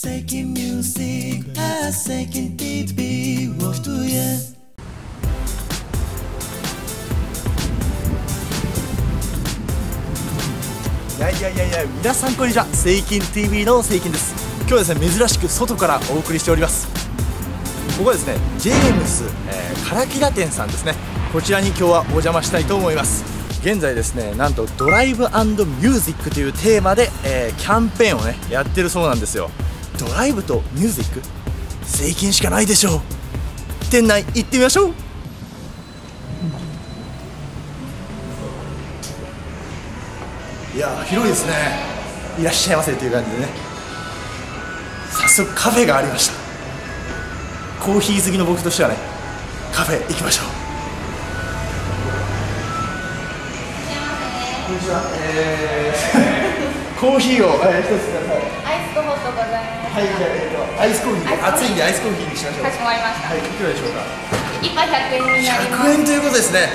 Shaking music, shaking TV, what do you? いや皆さんこんにちは、Shaking TV のShakingです。今日はですね、珍しく外からお送りしております。ここはですね、ジェームス唐木田店さんですね。こちらに今日はお邪魔したいと思います。現在ですね、なんとドライブ&ミュージックというテーマで、キャンペーンをねやってるそうなんですよ。ドライブとミュージック、税金しかないでしょう。店内行ってみましょう。いやー、広いですね。いらっしゃいませという感じでね、早速カフェがありました。コーヒー好きの僕としてはね、カフェ行きましょう。こんにちは。コーヒーを一つください。アイスとホットございます。はい、じゃあアイスコーヒーで、暑いんでアイスコーヒーにしましょう。かしこまりました。はい、いくらでしょうか。一杯100円になります。100円ということですね。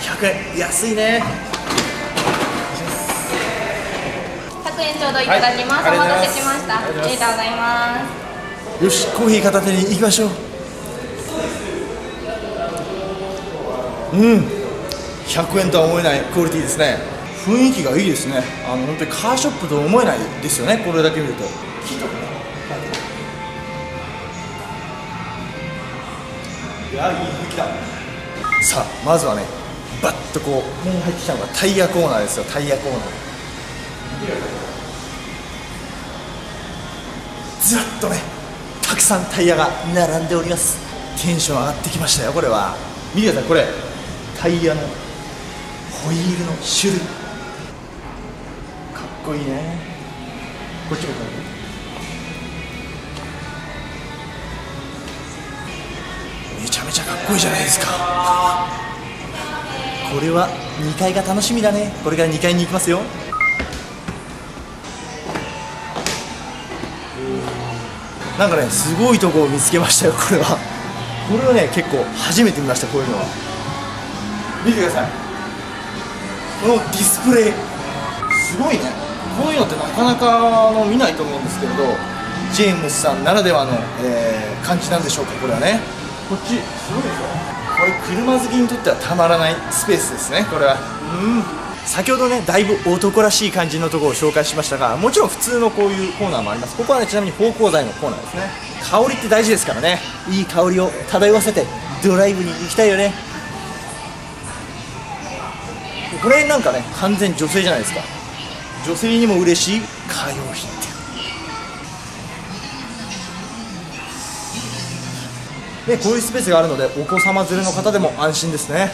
100円、安いね。100円ちょうどいただきます。お待たせしました。ありがとうございます。よし、コーヒー片手に行きましょう。うん。100円とは思えないクオリティですね。雰囲気がいいですね。本当にカーショップとは思えないですよね、これだけ見ると。いや、いい雰囲気だ。さあ、まずはね、バッとこう目に入ってきたのがタイヤコーナーですよ。タイヤコーナーずらっとね、たくさんタイヤが並んでおります。テンション上がってきましたよ。これは見てください。これタイヤのホイールの種類、かっこいいね。こっちもかっこいい。めちゃめちゃかっこいいじゃないですか。これは2階が楽しみだね。これから2階に行きますよ。なんかね、すごいとこを見つけましたよ。これはね、結構初めて見ました。こういうのは見てください。このディスプレイすごいね。こういうのってなかなか見ないと思うんですけれど、ジェームスさんならではの、感じなんでしょうか。これはね、こっちすごいでしょ。これ車好きにとってはたまらないスペースですね。これは先ほどね、だいぶ男らしい感じのところを紹介しましたが、もちろん普通のこういうコーナーもあります。ここはね、ちなみに芳香剤のコーナーですね。香りって大事ですからね。いい香りを漂わせてドライブに行きたいよね。これなんかね、完全女性じゃないですか。女性にも嬉しいカー用品店で、こういうスペースがあるので、お子様連れの方でも安心ですね。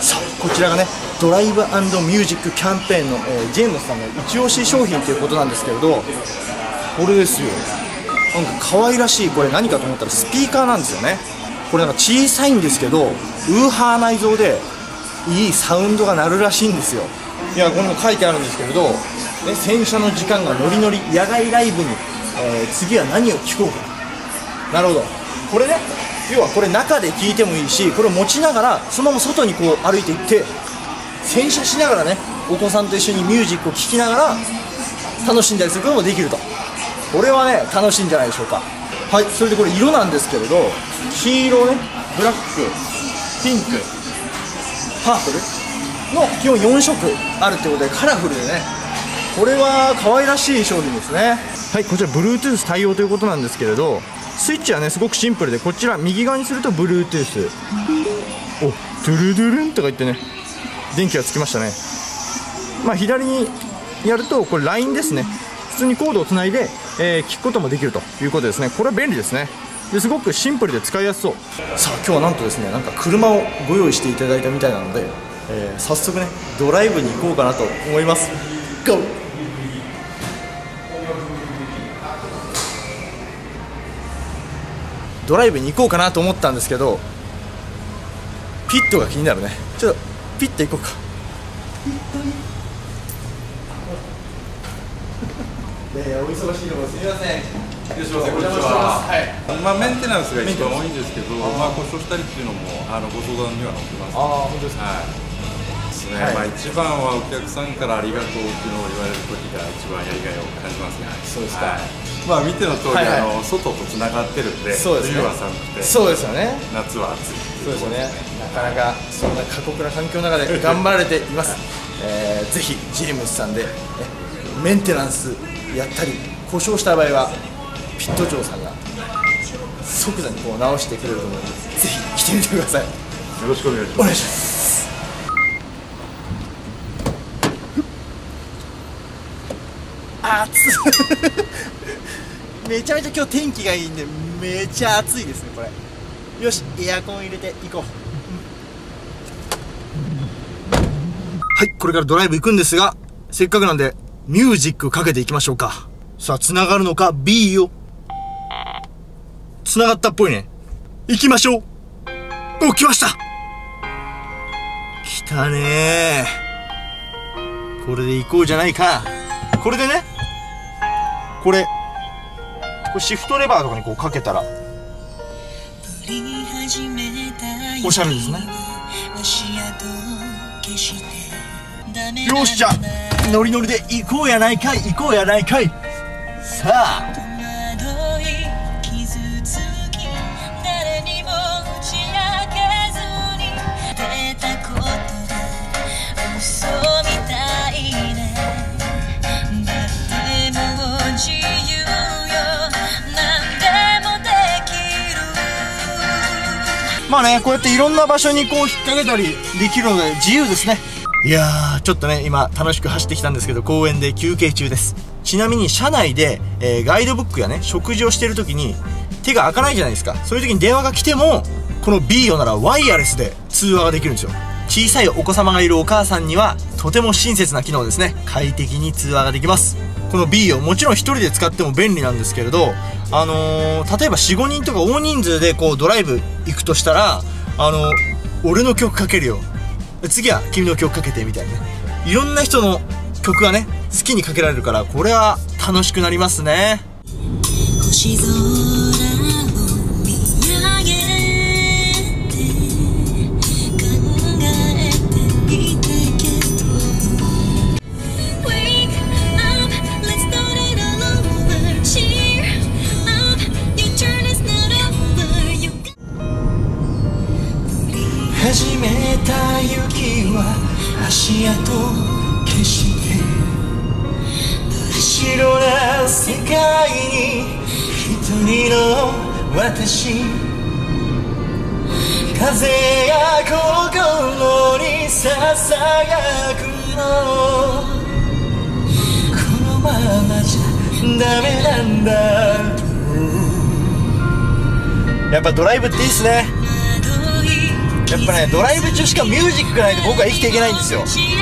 さあ、こちらがね、ドライブ&ミュージックキャンペーンの、ジェームスさんの一押し商品ということなんですけれど、これですよ。なんか可愛らしい。これ何かと思ったらスピーカーなんですよね。これなんか小さいんですけど、ウーハー内蔵でいいサウンドが鳴るらしいんですよ。いや、これも書いてあるんですけれど、ね、洗車の時間がノリノリ、野外ライブに、次は何を聴こうか。なるほど。これね、要はこれ中で聴いてもいいし、これ持ちながらそのまま外にこう歩いていって、洗車しながらね、お子さんと一緒にミュージックを聴きながら楽しんだりすることもできると。これはね、楽しいんじゃないでしょうか。はい、それでこれ色なんですけれど、黄色ね、ブラック、ピンク、パープルの基本4色あるってことで、カラフルでね、これは可愛らしい商品ですね。はい、こちら Bluetooth 対応ということなんですけれど、スイッチはね、すごくシンプルで、こちら右側にすると Bluetooth、 お、ドゥルドゥルンとか言ってね、電気がつきましたね。まあ、左にやるとこれ LINE ですね。普通にコードをつないで、聞くこともできるということですね。これは便利ですね。ですごくシンプルで使いやすそう。さあ、今日はなんとですね、なんか車をご用意していただいたみたいなので、早速ね、ドライブに行こうかなと思います。 GO! ドライブに行こうかなと思ったんですけど、ピットが気になるね。ちょっとピット行こうか。お忙しいところすみません。まあ、メンテナンスが一番多いんですけど、まあ、故障したりっていうのもご相談には載ってます。ああ、本当ですか。ですね、はい、まあ一番はお客さんからありがとうっていうのを言われるときが一番やりがいを感じますね。そうですか、はい、まあ見ての通り、はい、外とつながってるんで、そうですね、冬は寒くて、そうですよね、夏は暑いっていうところですね。なかなかそんな過酷な環境の中で頑張られていますぜひジェームスさんでメンテナンスやったり故障した場合はピット長さんが即座にこう直してくれると思うので、ぜひ来てみてください。よろしくお願いします。暑いめちゃめちゃ今日天気がいいんでめちゃ暑いですね。これよし、エアコン入れていこう。はい、これからドライブ行くんですが、せっかくなんでミュージックかけていきましょうか。さあ、繋がるのか B よ。繋がったっぽいね。行きましょう。お、来ました。来たねー。これで行こうじゃないか。これでね、これシフトレバーとかにこうかけたら、おしゃれですね。よっしゃ、ノリノリで行こうやないかい、行こうやないかい。さあ、まあね、こうやっていろんな場所にこう引っ掛けたりできるので自由ですね。いやー、ちょっとね、今楽しく走ってきたんですけど、公園で休憩中です。ちなみに車内で、ガイドブックやね、食事をしてる時に手が開かないじゃないですか。そういう時に電話が来ても、この B よならワイヤレスで通話ができるんですよ。小さいお子様がいるお母さんにはとても親切な機能ですね。快適に通話ができます。この B よ、もちろん1人で使っても便利なんですけれど、例えば 4,5 人とか大人数でこうドライブ行くとしたら、俺の曲かけるよ、次は君の曲かけてみたいなね、いろんな人の曲がね好きにかけられるから、これは楽しくなりますね。星空を見上げて考えていたけど Wake up, let's start it all over. Cheer up, your turn is not over. 始めた雪は足跡消して真っ白な世界に一人の私、風や心にささやくの、このままじゃダメなんだと。やっぱドライブっていいっすね。やっぱね、ドライブ中しかミュージックがないと僕は生きていけないんですよ。派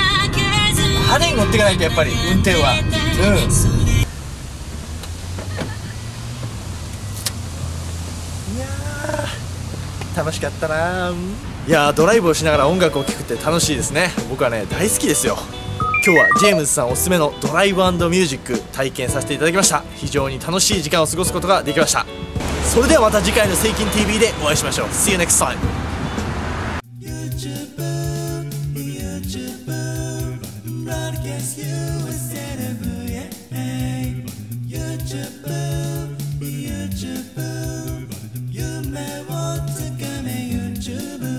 手に乗っていかないと、やっぱり運転はいやー、楽しかったなー。いやー、ドライブをしながら音楽を聴くって楽しいですね。僕はね、大好きですよ。今日はジェームズさんおすすめのドライブ&ミュージック体験させていただきました。非常に楽しい時間を過ごすことができました。それではまた次回の「セイキン TV」でお会いしましょう。 See you next time.